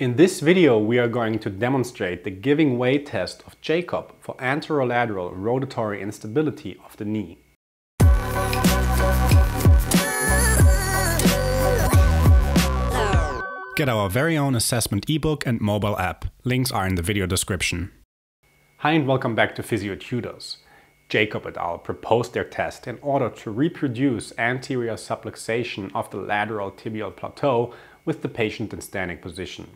In this video we are going to demonstrate the giving way test of Jakob for anterolateral rotatory instability of the knee. Get our very own assessment ebook and mobile app. Links are in the video description. Hi and welcome back to Physiotutors. Jakob et al. Proposed their test in order to reproduce anterior subluxation of the lateral tibial plateau with the patient in standing position.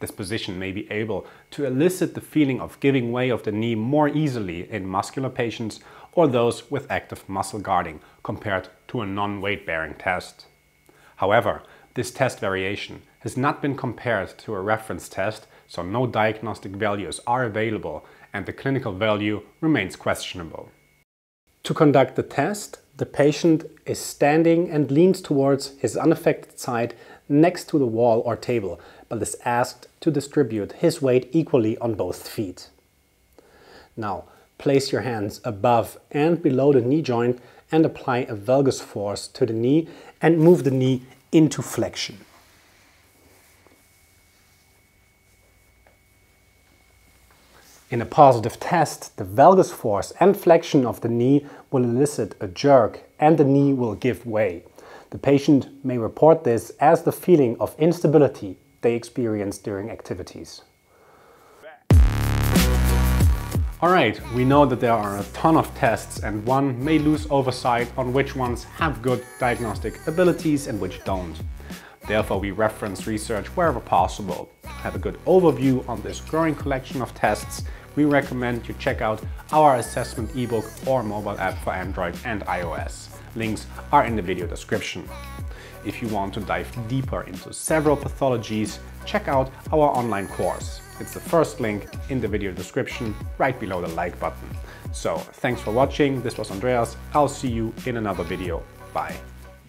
This position may be able to elicit the feeling of giving way of the knee more easily in muscular patients or those with active muscle guarding compared to a non-weight-bearing test. However, this test variation has not been compared to a reference test, so no diagnostic values are available and the clinical value remains questionable. To conduct the test, the patient is standing and leans towards his unaffected side next to the wall or table, but is asked to distribute his weight equally on both feet. Now, place your hands above and below the knee joint and apply a valgus force to the knee and move the knee into flexion. In a positive test, the valgus force and flexion of the knee will elicit a jerk and the knee will give way. The patient may report this as the feeling of instability they experience during activities. Alright, we know that there are a ton of tests and one may lose oversight on which ones have good diagnostic abilities and which don't. Therefore, we reference research wherever possible. To have a good overview on this growing collection of tests, we recommend you check out our assessment ebook or mobile app for Android and iOS. Links are in the video description. If you want to dive deeper into several pathologies, check out our online course. It's the first link in the video description right below the like button. So, thanks for watching. This was Andreas. I'll see you in another video. Bye.